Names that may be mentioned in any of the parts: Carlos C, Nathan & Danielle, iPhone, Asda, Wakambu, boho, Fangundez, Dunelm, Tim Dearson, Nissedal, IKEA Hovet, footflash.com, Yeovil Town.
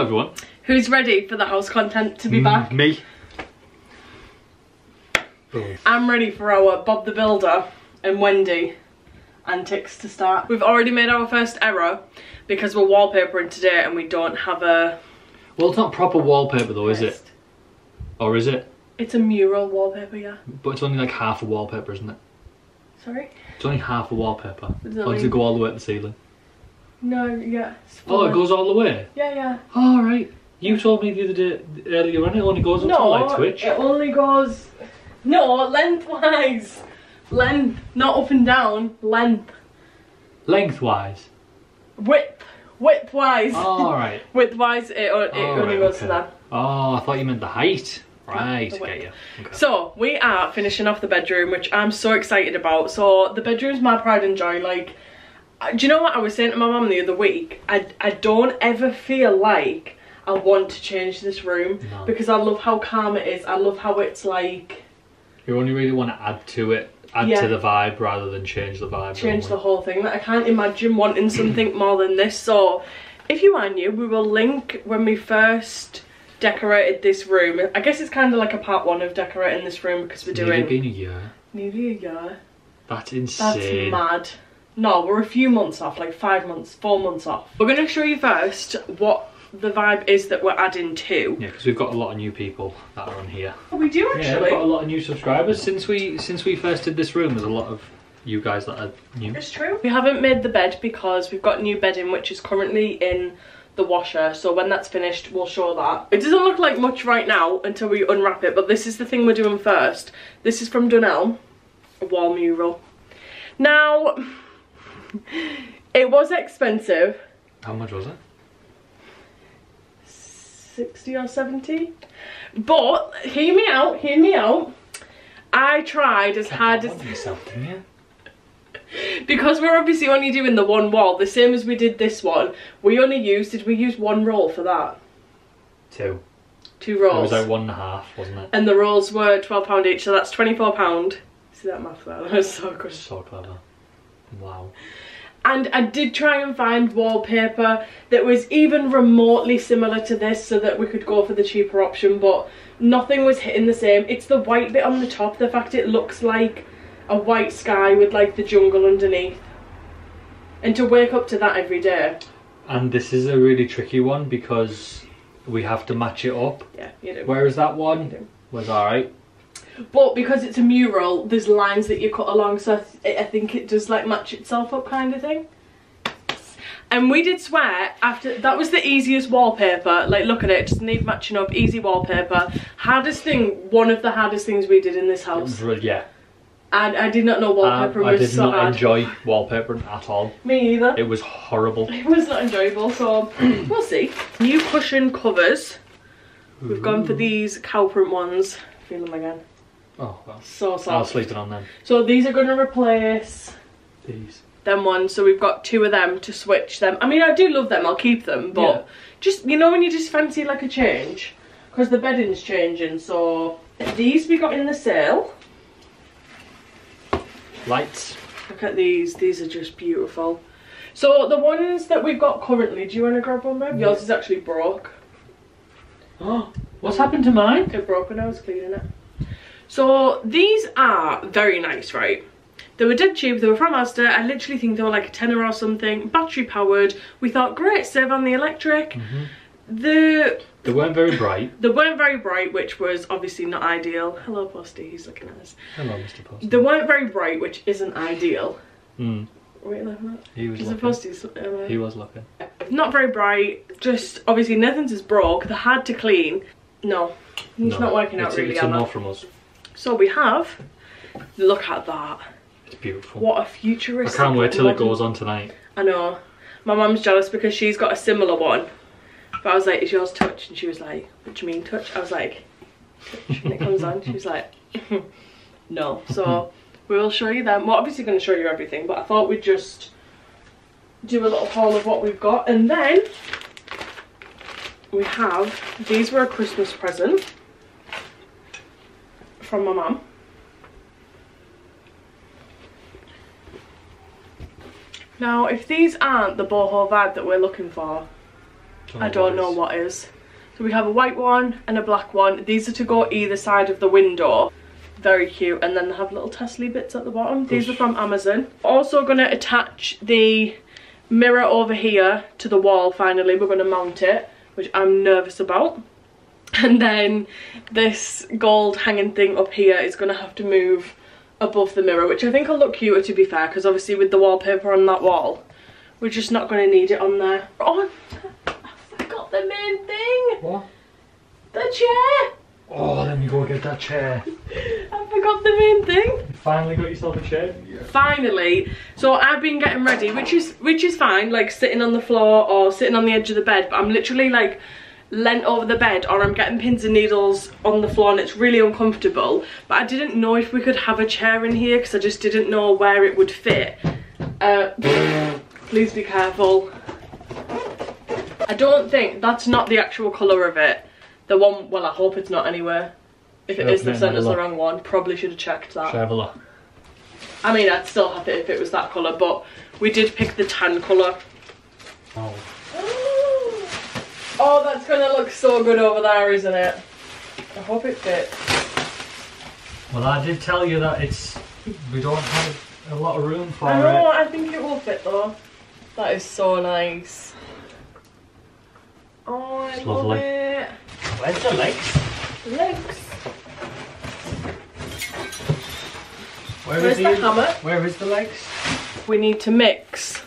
everyone. Who's ready for the house content to be back? Me. Oh. I'm ready for our Bob the Builder and Wendy antics to start. We've already made our first error because we're wallpapering today and we don't have a... Well, it's not proper wallpaper though, is it? Or is it? It's a mural wallpaper, yeah. But it's only like half a wallpaper, isn't it? Sorry? It's only half a wallpaper. Or does it go all the way up the ceiling? No, yeah. Oh, it goes all the way? Yeah, yeah. Oh, right. You told me the other day earlier on it only goes up to like Twitch. It only goes... No, lengthwise. Length, not up and down. Length. Lengthwise. Width. Widthwise. All right. Widthwise, it only goes to that. Oh, I thought you meant the height. Right, get you. Okay. So, we are finishing off the bedroom, which I'm so excited about. So, the bedroom's my pride and joy. Like, do you know what I was saying to my mum the other week? I don't ever feel like I want to change this room because I love how calm it is. I love how it's like... You only really want to add to it, add to the vibe rather than change the vibe. Change the whole thing. Like, I can't imagine wanting something more than this. So, if you are new, we will link when we first... decorated this room. I guess it's kind of like a part one of decorating this room because we're doing... Nearly been a year. Nearly a year. That's insane. That's mad. No, we're a few months off, like 5 months, 4 months off. We're going to show you first what the vibe is that we're adding to. Yeah, because we've got a lot of new people that are on here. We do actually. Yeah, we've got a lot of new subscribers. Since we first did this room, there's a lot of you guys that are new. It's true. We haven't made the bed because we've got new bedding which is currently in the washer, so when that's finished we'll show that. It doesn't look like much right now until we unwrap it, but this is the thing we're doing first. This is from Dunelm, a wall mural. Now it was expensive. How much was it? 60 or 70. But hear me out, hear me out. I tried as hard as yourself, didn't you? Because we're obviously only doing the one wall, the same as we did this one, we only used, did we use one roll for that? Two. Two rolls. It was like 1.5, wasn't it? And the rolls were £12 each, so that's £24. See that math there? That was so good. So clever. Wow. And I did try and find wallpaper that was even remotely similar to this so that we could go for the cheaper option, but nothing was hitting the same. It's the white bit on the top, the fact it looks like a white sky with like the jungle underneath, and to wake up to that every day. And this is a really tricky one because we have to match it up. Yeah, you do. Whereas that one was alright, but because it's a mural there's lines that you cut along, so I think it does like match itself up kind of thing. And we did swear after that was the easiest wallpaper. Like, look at it, just need matching up, easy wallpaper. Hardest thing, one of the hardest things we did in this house. Yeah. And I did not know wallpaper was so hard. I did not enjoy wallpapering at all. Me either. It was horrible. It was not enjoyable, so we'll see. New cushion covers. We've gone for these cow print ones. Feel them again. Oh, well. So soft. I was sleeping on them. So these are going to replace... These. Them ones, so we've got two of them to switch them. I mean, I do love them, I'll keep them, but... Yeah. Just, you know when you just fancy like a change? Because the bedding's changing, so... These we got in the sale. Lights. Look at these are just beautiful. So the ones that we've got currently, do you want to grab one, babe? Yours is actually broke. Oh, what's happened to mine? It broke when I was cleaning it. So these are very nice, right? They were dead cheap, they were from Asda. I literally think they were like a tenner or something. Battery powered. We thought, great, save on the electric. They weren't very bright. They weren't very bright, which was obviously not ideal. Hello, Posty, he's looking at us. Hello, Mr. Posty. They weren't very bright, which isn't ideal. Mm. Were you looking at? He was looking. He was looking. Not very bright, just obviously Nathan's is broke, they're hard to clean. No, it's not working out really, it's Anna. It's enough from us. So we have, look at that. It's beautiful. What a futuristic. I can't wait till it goes on tonight. I know. My mum's jealous because she's got a similar one. But I was like, is yours touch? And she was like, what do you mean touch? I was like, touch. And it comes on. She was like, no. So we will show you them. We're obviously going to show you everything, but I thought we'd just do a little haul of what we've got. And then we have, these were a Christmas present from my mum. Now, if these aren't the boho vibe that we're looking for, I don't know what is. So we have a white one and a black one. These are to go either side of the window. Very cute. And then they have little tassel bits at the bottom. These are from Amazon. Also going to attach the mirror over here to the wall finally. We're going to mount it, which I'm nervous about. And then this gold hanging thing up here is going to have to move above the mirror, which I think will look cuter, to be fair, because obviously with the wallpaper on that wall, we're just not going to need it on there. Oh, I forgot the main thing. What? The chair. Oh, let me go get that chair. I forgot the main thing. You finally got yourself a chair? Yeah. Finally. So I've been getting ready, which is fine, like sitting on the floor or sitting on the edge of the bed, but I'm literally like leant over the bed, or I'm getting pins and needles on the floor and it's really uncomfortable. But I didn't know if we could have a chair in here because I just didn't know where it would fit. Please be careful. I don't think that's not the actual colour of it. The one, well, I hope it's not anywhere. If it is, they've sent us the wrong one. Probably should have checked that. Should have a look. I mean, I'd still have it if it was that colour, but we did pick the tan colour. Oh. Oh, that's going to look so good over there, isn't it? I hope it fits. Well, I did tell you that we don't have a lot of room for it. I know, I think it will fit though. That is so nice. Oh, I love it. Where's the legs? Where's the hammer? Where is the legs? We need to mix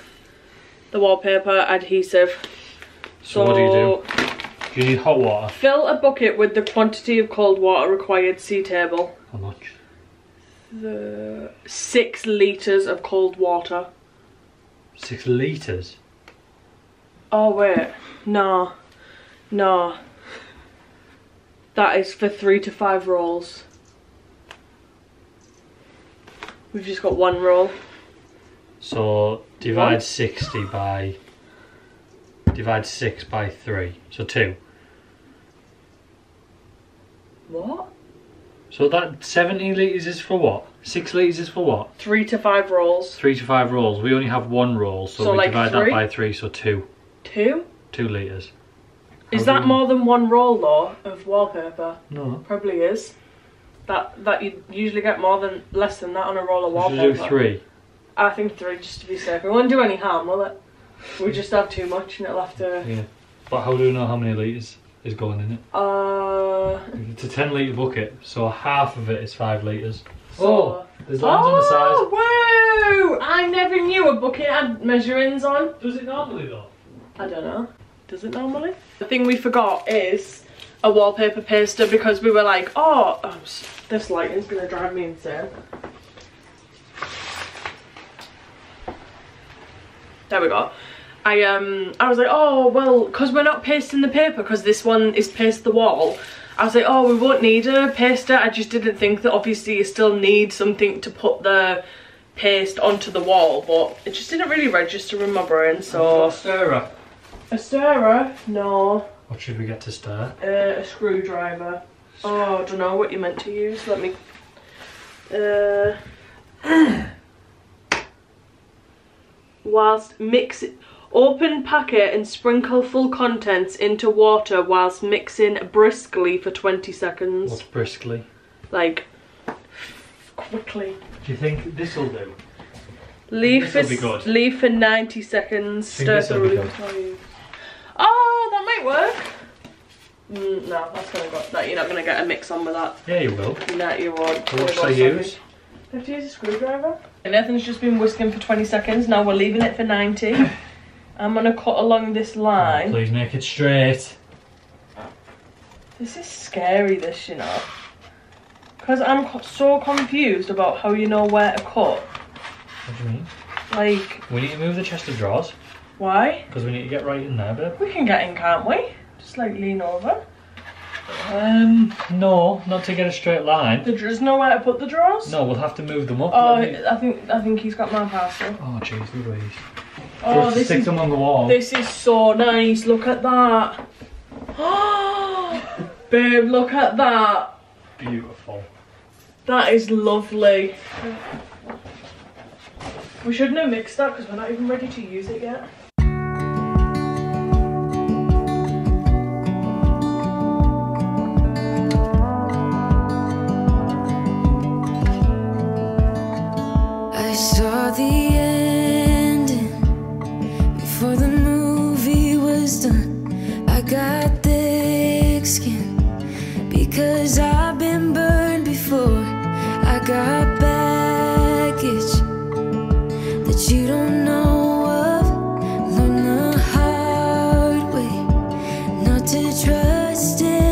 the wallpaper adhesive. So what do? You need hot water. Fill a bucket with the quantity of cold water required. See table. How much? 6 litres of cold water. 6 litres? Oh wait, no, no. That is for 3 to 5 rolls. We've just got one roll. So divide 60 by... Divide 6 by 3, so 2. What? So that 17 litres is for what? 6 litres is for what? 3 to 5 rolls. 3 to 5 rolls. We only have one roll, so we like divide that by 3, so 2. 2? 2 litres. Is that more than one roll though of wallpaper? No. Probably is. That you usually get less than that on a roll of wallpaper. Should we do 3? I think 3 just to be safe. It won't do any harm, will it? We just have too much and it'll have to... Yeah. But how do we know how many litres is going in it? It's a 10-litre bucket, so half of it is 5 litres. So oh! There's lines on the side. Oh, wow! I never knew a bucket had measurings on. Does it normally though? I don't know. Does it normally? The thing we forgot is a wallpaper paster because we were like, oh this lighting's going to drive me insane. There we go. I was like, oh well, because we're not pasting the paper because this one is paste the wall. I was like, oh, we won't need a paster. I just didn't think that obviously you still need something to put the paste onto the wall, but it just didn't really register in my brain. So a stirrer. A stirrer? No. What should we get to stir? A screwdriver. Oh, I don't know what you meant to use. Let me. Whilst mix, open packet and sprinkle full contents into water whilst mixing briskly for 20 seconds. What's briskly? Like quickly. Do you think this will do? Leave for 90 seconds. Stir thoroughly. Oh, that might work. No, that's gonna go. That you're not gonna get a mix on with that. Yeah, you will. No, you won't. So what should I use? Do I have to use a screwdriver? Nathan's just been whisking for 20 seconds, now we're leaving it for 90. I'm going to cut along this line. Oh, please make it straight. This is scary, this, you know. Because I'm so confused about how you know where to cut. What do you mean? Like... We need to move the chest of drawers. Why? Because we need to get right in there, babe. We can get in, can't we? Just like lean over. No, not to get a straight line. There's nowhere to put the drawers? No, we'll have to move them up. Oh, I think he's got my parcel. Oh, jeez, please. Oh, this stick them on the wall. This is so nice. Look at that. Oh, babe, look at that. Beautiful. That is lovely. We shouldn't have mixed that because we're not even ready to use it yet. the ending before the movie was done. I got thick skin because I've been burned before. I got baggage that you don't know of. Learn the hard way not to trust it.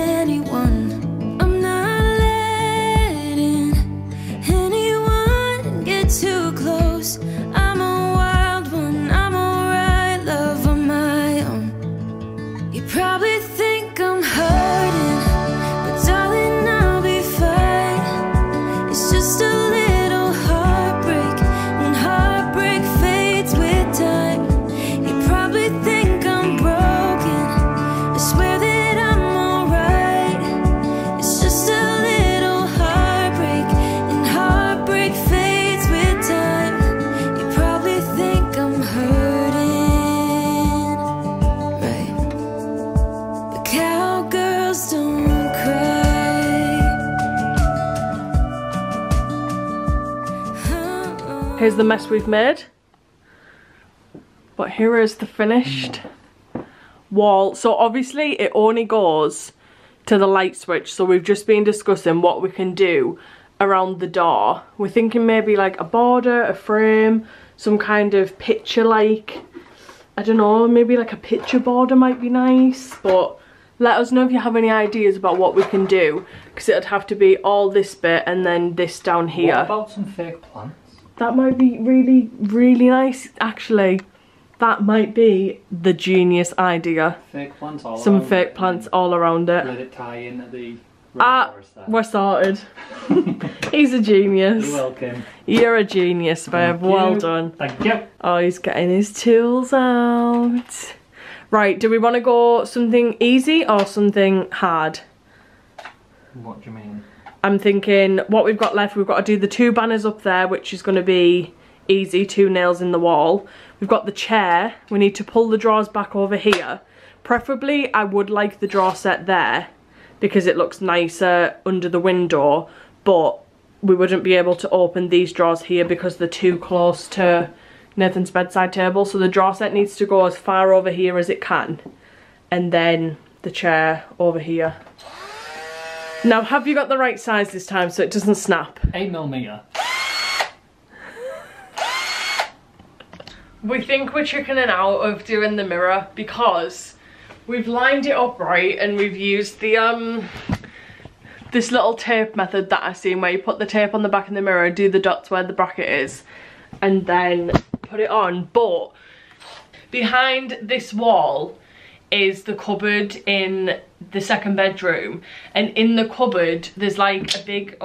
Here's the mess we've made, but here is the finished wall. So obviously it only goes to the light switch, so we've just been discussing what we can do around the door. We're thinking maybe like a border, a frame, some kind of picture, like, I don't know, maybe like a picture border might be nice. But let us know if you have any ideas about what we can do, because it would have to be all this bit and then this down here. What about some fake plants? That might be really, really nice, actually. That might be the genius idea. Fake plants all around it. Some fake plants all around it. Let it tie into the rainforest there. We're sorted. He's a genius. You're welcome. You're a genius, babe. Well done. Thank you. Oh, he's getting his tools out. Right, do we want to go something easy or something hard? What do you mean? I'm thinking what we've got left, we've got to do the two banners up there, which is going to be easy, two nails in the wall. We've got the chair, we need to pull the drawers back over here. Preferably I would like the drawer set there because it looks nicer under the window, but we wouldn't be able to open these drawers here because they're too close to Nathan's bedside table. So the drawer set needs to go as far over here as it can, and then the chair over here. Now, have you got the right size this time so it doesn't snap? 8mm. We think we're chickening out of doing the mirror because we've lined it up right and we've used the this little tape method that I've seen, where you put the tape on the back of the mirror, do the dots where the bracket is, and then put it on. But behind this wall is the cupboard in the second bedroom, and in the cupboard there's like a big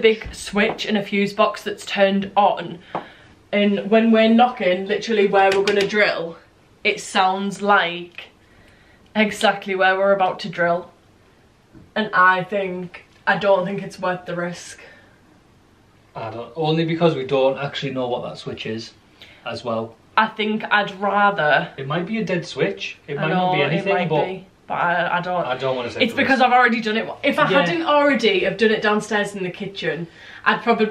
big switch and a fuse box that's turned on, and when we're knocking literally where we're going to drill, it sounds like exactly where we're about to drill, and I don't think it's worth the risk. Only because we don't actually know what that switch is as well. I think I'd rather... It might be a dead switch. It might not be anything, but I don't want to say it's because I've already done it. If I hadn't already have done it downstairs in the kitchen, I'd probably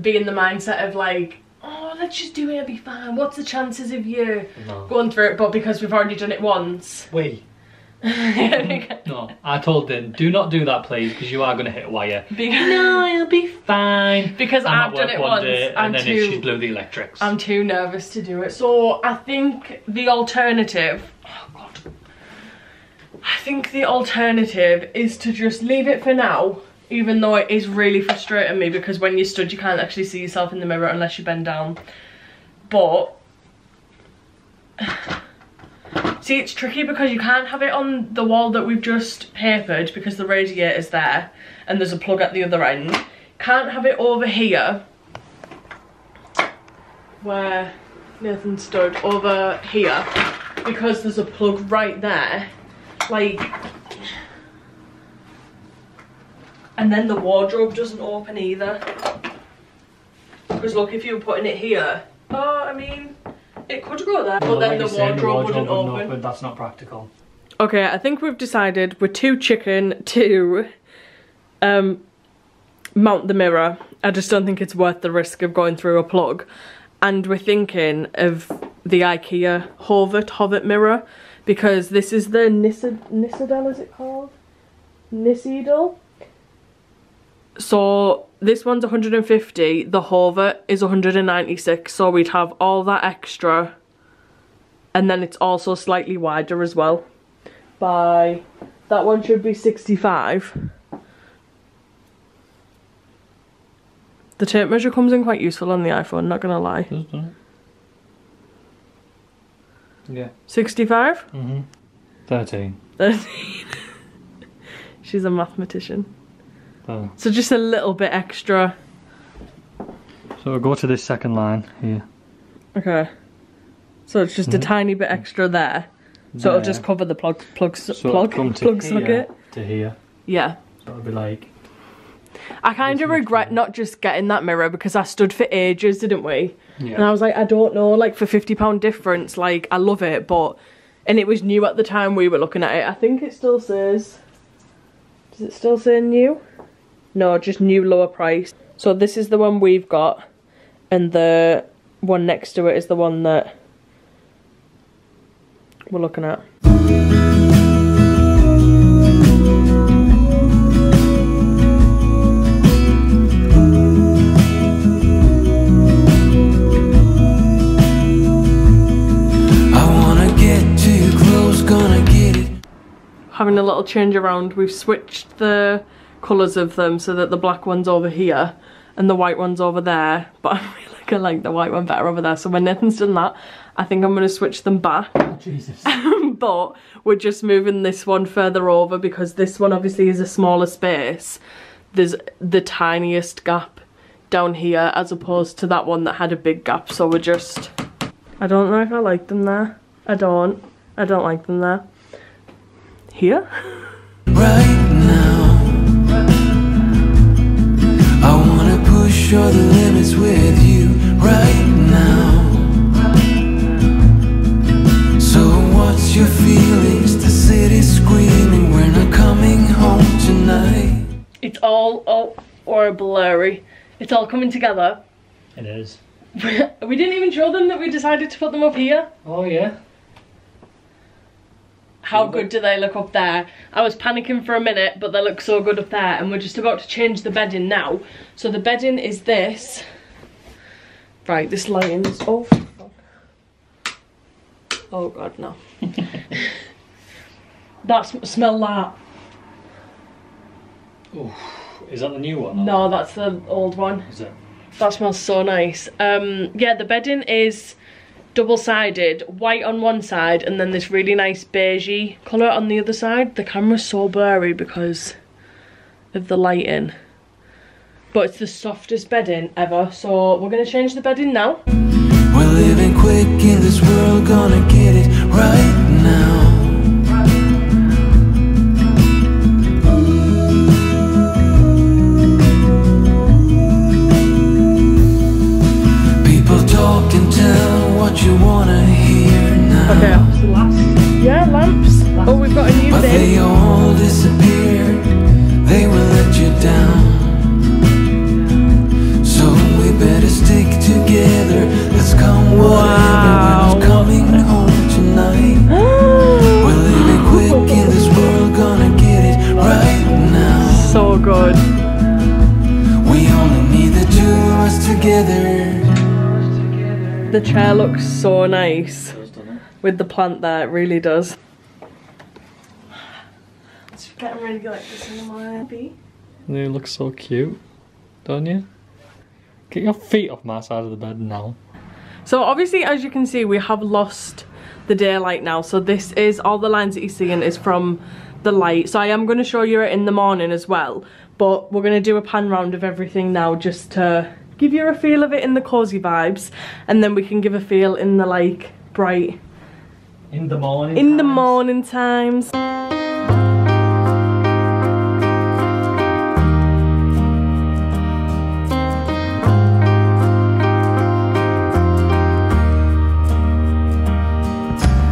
be in the mindset of like, oh, let's just do it, it'll be fine. What's the chances of you going through it? But because we've already done it once... No, I told them, do not do that, please, because you are going to hit a wire. No, it'll be fine. Because I've done it once. And then she blew the electrics. I'm too nervous to do it. So I think the alternative... Oh, God. I think the alternative is to just leave it for now, even though it is really frustrating me, because when you're stood, you can't actually see yourself in the mirror unless you bend down. But... See, it's tricky because you can't have it on the wall that we've just papered because the radiator's there and there's a plug at the other end. Can't have it over here where Nathan stood, over here, because there's a plug right there. Like, and then the wardrobe doesn't open either. Because look, if you were putting it here, it could go there, but then the wardrobe wouldn't open. That's not practical. Okay, I think we've decided we're too chicken to mount the mirror. I just don't think it's worth the risk of going through a plug. and we're thinking of the IKEA Hovet mirror, because this is the Nissedal, is it called? Nissedal. So this one's 150, the Hovet is 196, so we'd have all that extra, and then it's also slightly wider as well. By that one should be 65. The tape measure comes in quite useful on the iPhone, not gonna lie. Yeah. 65? 13. 13. She's a mathematician. Oh. So just a little bit extra. So we'll go to this second line here. Okay. So it's just a tiny bit extra there. So it'll just cover the plug socket. To here. Yeah. So it'll be like... I kind of regret not just getting that mirror, because I stood for ages, didn't we? Yeah. And I was like, I don't know, like for £50 difference, like I love it, but... And it was new at the time we were looking at it. I think it still says... Does it still say new? No, just new, lower price. So this is the one we've got, and the one next to it is the one that we're looking at. I wanna get too close, gonna get it. Having a little change around, we've switched the colours of them so that the black one's over here and the white one's over there, but I really gonna like the white one better over there, so when Nathan's done that I think I'm going to switch them back. Oh, Jesus. But we're just moving this one further over, because this one obviously is a smaller space. There's the tiniest gap down here as opposed to that one that had a big gap, so we're just... I don't know if I like them there. I don't like them there. Here? Right now I wanna push all the limits with you right now. So what's your feelings? The city's screaming, we're not coming home tonight. It's all blurry. It's all coming together. It is. We didn't even show them that we decided to put them up here. Oh yeah. How good do they look up there? I was panicking for a minute, but they look so good up there, and we're just about to change the bedding now. So the bedding is this. Right, this lighting is off. Oh God, no. Smell that. Ooh, is that the new one? No, that's the old one. Is it? That smells so nice. Yeah, the bedding is double-sided, white on one side and then this really nice beigey colour on the other side. The camera's so blurry because of the lighting, but it's the softest bedding ever, so we're going to change the bedding now. We're living quick in this world, gonna get it right now. People talk and tell what you wanna hear now. Okay, so lamps. Yeah, lamps. Oh, we've got a new thing. They all disappeared. They will let you down. So we better stick together. Let's come whatever, coming home tonight. We're living quick in this world, gonna get it right now. So good. We only need the two of us together. The chair looks so nice with the plant there, it really does. It's getting really good like this in the morning. You look so cute, don't you? Get your feet off my side of the bed now. So obviously, as you can see, we have lost the daylight now. So this is, all the lines that you're seeing is from the light. So I am going to show you it in the morning as well, but we're going to do a pan round of everything now just to give you a feel of it in the cozy vibes, and then we can give a feel in the like bright in the morning times.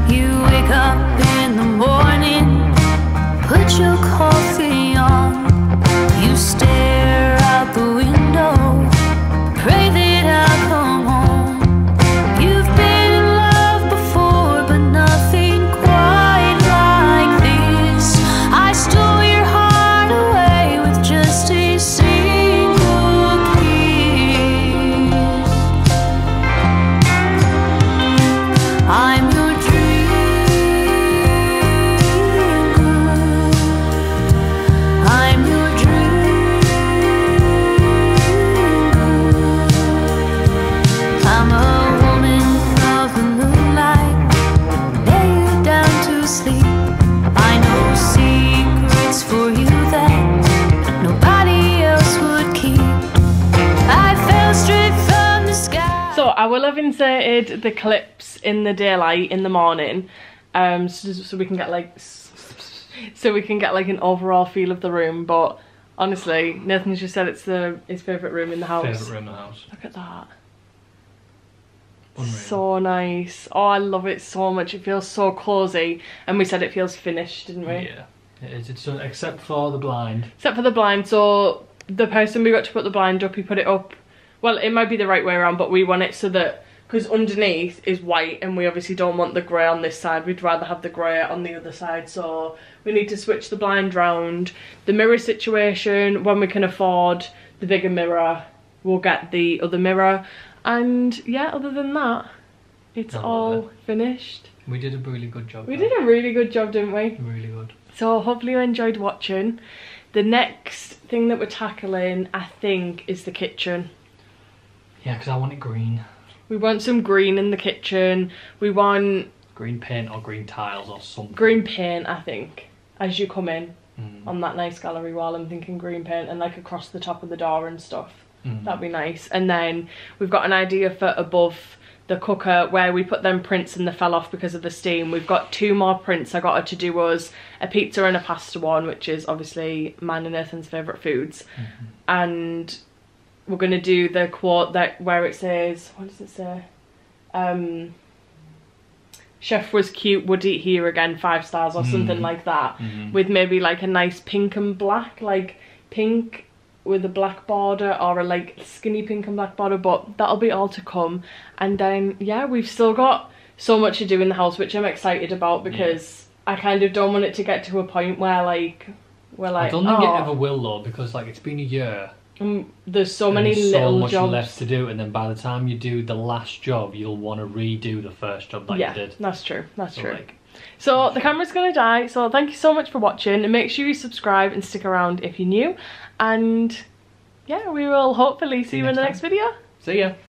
You wake up in the morning, put your coffee on, you stare out the window. Pray that I'll come home. have inserted the clips in the daylight in the morning, so we can get like an overall feel of the room. But honestly, Nathan's just said it's his favourite room in the house. Favourite room in the house. Look at that. Unreal. So nice. Oh, I love it so much. It feels so cosy, and we said it feels finished, didn't we? Yeah, it is. It's done, except for the blind. Except for the blind. So the person we got to put the blind up, he put it up. Well, it might be the right way around, but we want it so that, because underneath is white, and we obviously don't want the grey on this side. We'd rather have the grey on the other side, so we need to switch the blind round. The mirror situation, when we can afford the bigger mirror, we'll get the other mirror. And yeah, other than that, it's all finished. We did a really good job. We did a really good job, didn't we? Really good. So hopefully you enjoyed watching. The next thing that we're tackling, I think, is the kitchen. Yeah, because I want it green. We want some green in the kitchen. We want... green paint or green tiles or something. Green paint, I think, as you come in on that nice gallery wall. I'm thinking green paint and like across the top of the door and stuff. That'd be nice. And then we've got an idea for above the cooker where we put them prints and they fell off because of the steam. We've got two more prints I got her to do us, a pizza and a pasta one, which is obviously mine and Nathan's favourite foods. And we're going to do the quote that where it says, what does it say? Chef was cute, would eat here again, 5 stars or something like that. With maybe like a nice pink and black, like pink with a black border or a like skinny pink and black border, but that'll be all to come. And then yeah, we've still got so much to do in the house, which I'm excited about because I kind of don't want it to get to a point where like we're like, I don't think it ever will though, because like it's been a year. There's so many little jobs left to do, and then by the time you do the last job, you'll want to redo the first job that you did. That's true. That's true. Like, so the camera's gonna die, so thank you so much for watching, and make sure you subscribe and stick around if you're new, and yeah, we will hopefully see you in the next video. See ya.